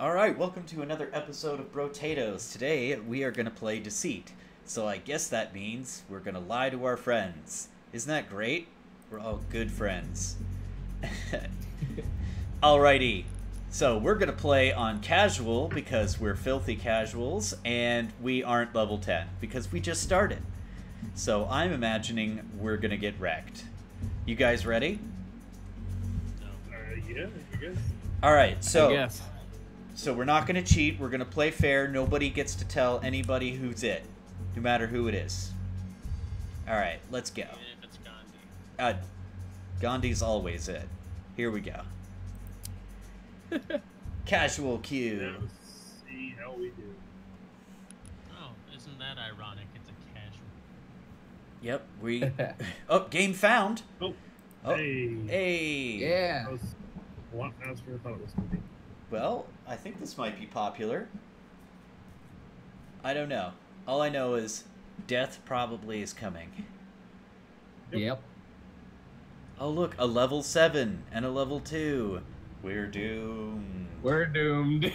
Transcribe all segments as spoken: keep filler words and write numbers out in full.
Alright, welcome to another episode of Brotatoes. Today we are going to play Deceit. So I guess that means we're going to lie to our friends. Isn't that great? We're all good friends. Alrighty, so we're going to play on casual because we're filthy casuals and we aren't level ten because we just started. So I'm imagining we're going to get wrecked. You guys ready? Uh, yeah, I guess. Alright, so... I guess. So we're not going to cheat. We're going to play fair. Nobody gets to tell anybody who's it, no matter who it is. All right, let's go. Even if it's Gandhi. Uh, Gandhi's always it. Here we go. Casual cue. Let's see how we do. Oh, isn't that ironic? It's a casual. Yep. We. Oh, game found. Oh. Oh. Hey. Hey. Yeah. I was, well, I was sure I thought it was going to be. Well, I think this might be popular. I don't know. All I know is death probably is coming. Yep. Oh, look, a level seven and a level two. We're doomed. We're doomed.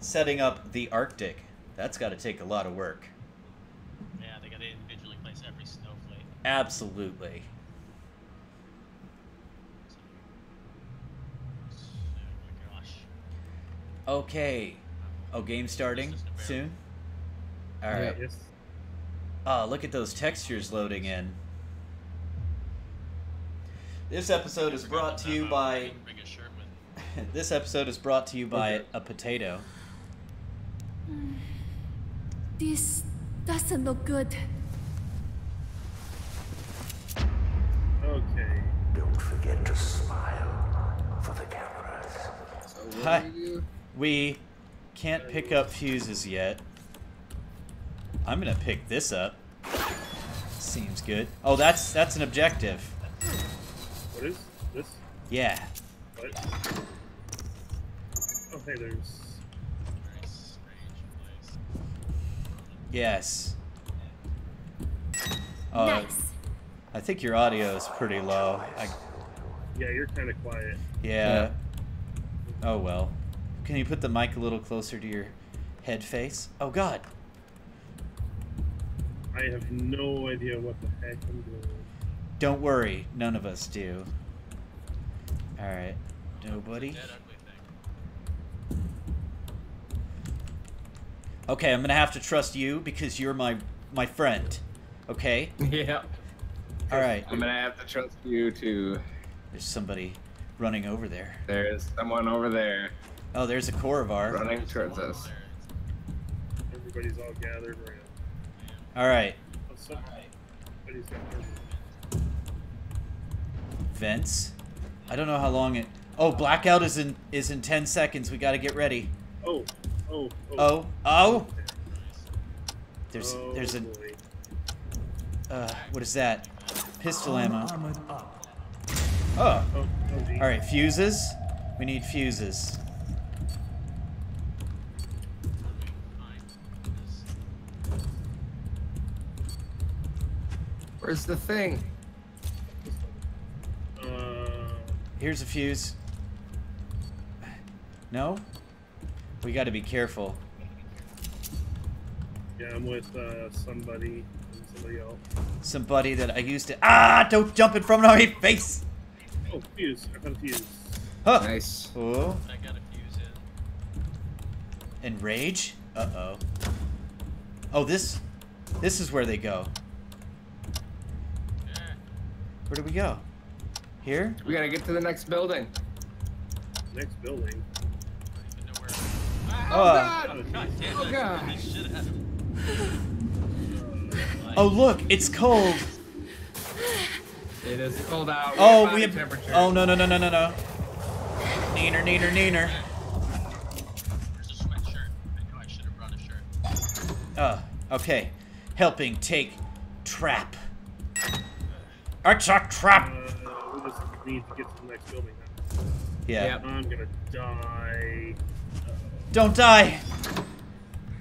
Setting up the Arctic. That's got to take a lot of work. Yeah, they got to individually place every snowflake. Absolutely. Okay. Oh, game starting soon? Alright. Yes. Oh, look at those textures loading in. This episode is brought to you by... This episode is brought to you by a potato. This doesn't look good. Okay. Don't forget to smile for the cameras. So what do we do? We can't pick up fuses yet. I'm gonna pick this up. Seems good. Oh, that's that's an objective. What is this? Yeah. What? Okay, there's. Yes. Oh, nice. I think your audio is pretty low. I... Yeah, you're kind of quiet. Yeah. yeah. Oh well. Can you put the mic a little closer to your head face? Oh, God. I have no idea what the heck I'm doing. Don't worry. None of us do. All right. Nobody? Okay, I'm going to have to trust you because you're my, my friend. Okay? Yeah. All right. I'm going to have to trust you, too. There's somebody running over there. There is someone over there. Oh, there's a Korvar. Running towards us. Everybody's all gathered around. Alright. Vents? I don't know how long it... Oh, blackout is in is in ten seconds. We gotta get ready. Oh. Oh. Oh. Oh. oh. There's, oh, there's a... Uh, what is that? Pistol ammo. Oh. Alright, fuses. We need fuses. Where's the thing? Uh, Here's a fuse. No? We gotta be careful. Yeah, I'm with uh, somebody. Somebody else. Somebody that I used to... Ah! Don't jump in front of my face! Oh, fuse. I got a fuse. Huh. Nice. Oh. I got a fuse in. Enrage? Uh-oh. Oh, this... This is where they go. Where do we go? Here? We gotta get to the next building. Next building? I don't even know where. Ah, oh, God! Oh, God. Oh, look! It's cold! It is cold out. Oh, we have... Temperature. Oh, no, no, no, no, no, no. Neener, neener, neener. There's a sweatshirt. I know I should have brought a shirt. Oh, okay. Helping take trap. It's a trap! Uh, we just need to get to the next building now. Yeah. Yep. I'm gonna die. Uh-oh. Don't die!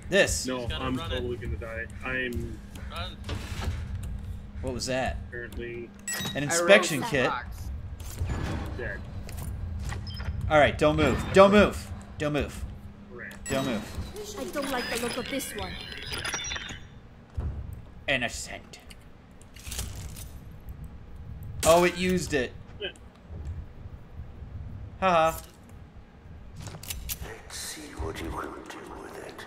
This. No, I'm totally gonna die. I'm... Run. What was that? Apparently... An inspection kit. Dead. All right, don't move. Don't move. Don't move. Don't move. I don't like the look of this one. Innocent. Oh, it used it. Haha. Let's see what you can do with it.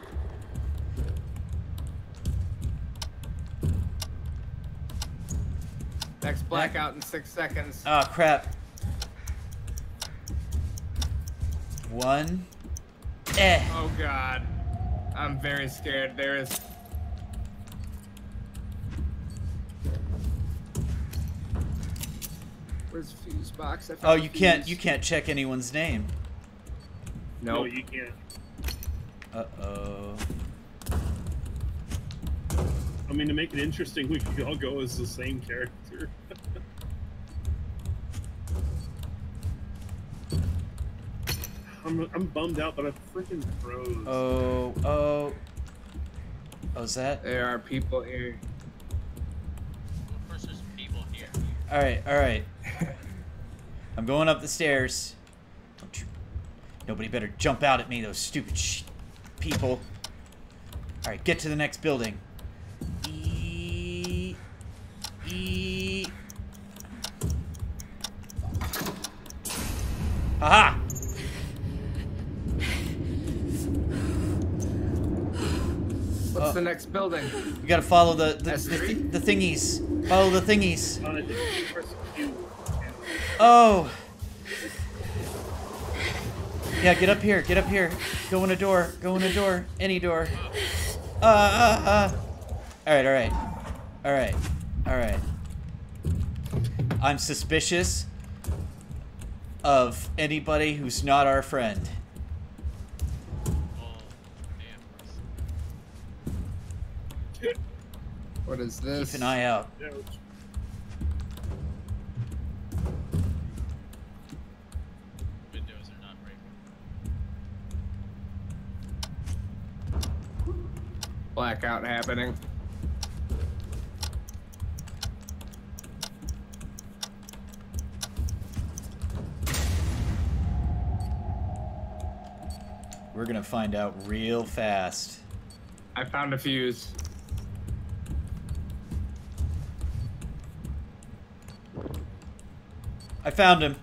Next blackout in six seconds. Oh, crap. One. Eh. Oh, God. I'm very scared. There is... Where's the fuse box? I found oh, you fuse. can't you can't check anyone's name. No, nope. You can't. Uh-oh. I mean, to make it interesting, we could all go as the same character. I'm, I'm bummed out, but I freaking froze. Oh, oh. Oh, is that? There are people here. Of course, there's people here. All right, all right. I'm going up the stairs. Don't you... Nobody better jump out at me, those stupid sh people. All right, get to the next building. E... E... Aha! What's oh. the next building? We gotta follow the the, the, the thingies. Follow the thingies. Oh. Yeah, get up here. Get up here. Go in a door. Go in a door. Any door. Uh, uh, uh. All right, all right, all right, all right. I'm suspicious of anybody who's not our friend. What is this? Keep an eye out. Windows are not breaking. Blackout happening. We're gonna find out real fast. I found a fuse. I found him.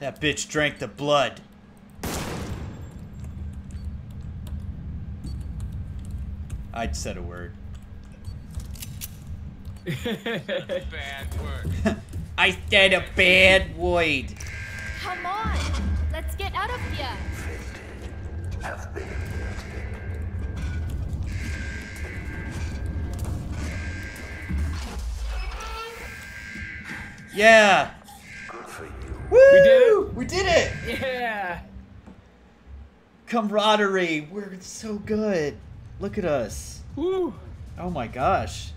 That bitch drank the blood. I'd said a word. Bad word. I said a bad word. Come on, let's get out of here. Yeah. Good for you. Woo! We did it. We did it. Yeah. Camaraderie. We're so good. Look at us. Woo. Oh my gosh.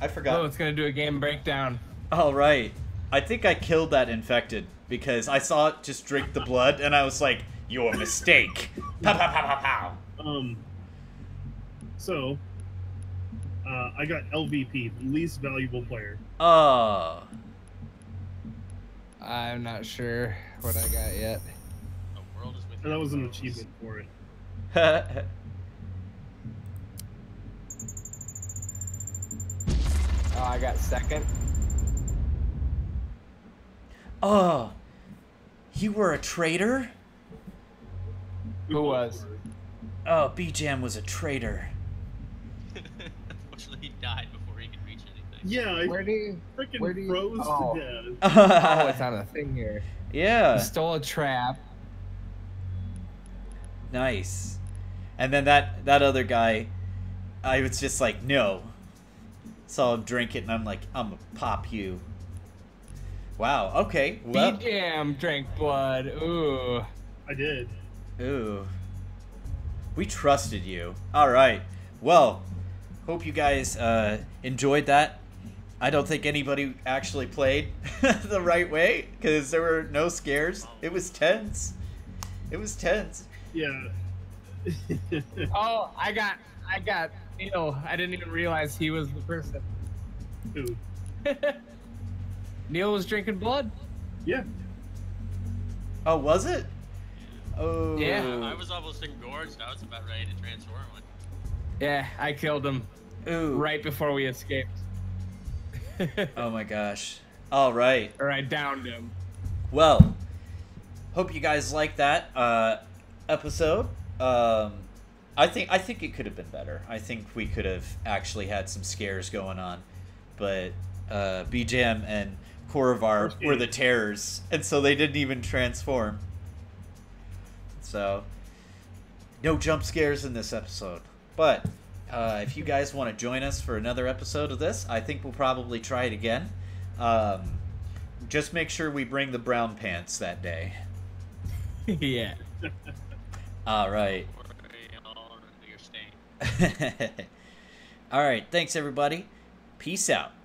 I forgot. Oh, it's gonna do a game breakdown. All right. I think I killed that infected because I saw it just drink the blood, and I was like, "Your mistake." Pow pow pow pow pow. Um. So. Uh, I got L V P, least valuable player. Oh. I'm not sure what I got yet. The world is with that was an achievement for it. Oh, I got second. Oh. You were a traitor? Who was? Oh, B Jam was a traitor. He died before he could reach anything. Yeah, I where do you, freaking where do you, froze oh. to death. Oh, it's on a thing here. Yeah. He stole a trap. Nice. And then that, that other guy, I was just like, no. Saw him drink it, and I'm like, I'm gonna pop you. Wow, okay. Well, B Jam drank blood. Ooh. I did. Ooh. We trusted you. All right. Well... Hope you guys uh, enjoyed that. I don't think anybody actually played the right way because there were no scares. It was tense. It was tense. Yeah. Oh, I got, I got Neil, I didn't even realize he was the person. Who? Neil was drinking blood. Yeah. Oh, was it? Oh. Yeah, I was almost engorged. I was about ready to transform one. Yeah, I killed him. Ooh. Right before we escaped. Oh my gosh. All right. Or I downed him. Well, hope you guys liked that uh, episode. Um, I think I think it could have been better. I think we could have actually had some scares going on, but uh, B J M and Korvar were the terrors, and so they didn't even transform. So, no jump scares in this episode. But uh, if you guys want to join us for another episode of this, I think we'll probably try it again. Um, just make sure we bring the brown pants that day. Yeah. All right. All right. Thanks, everybody. Peace out.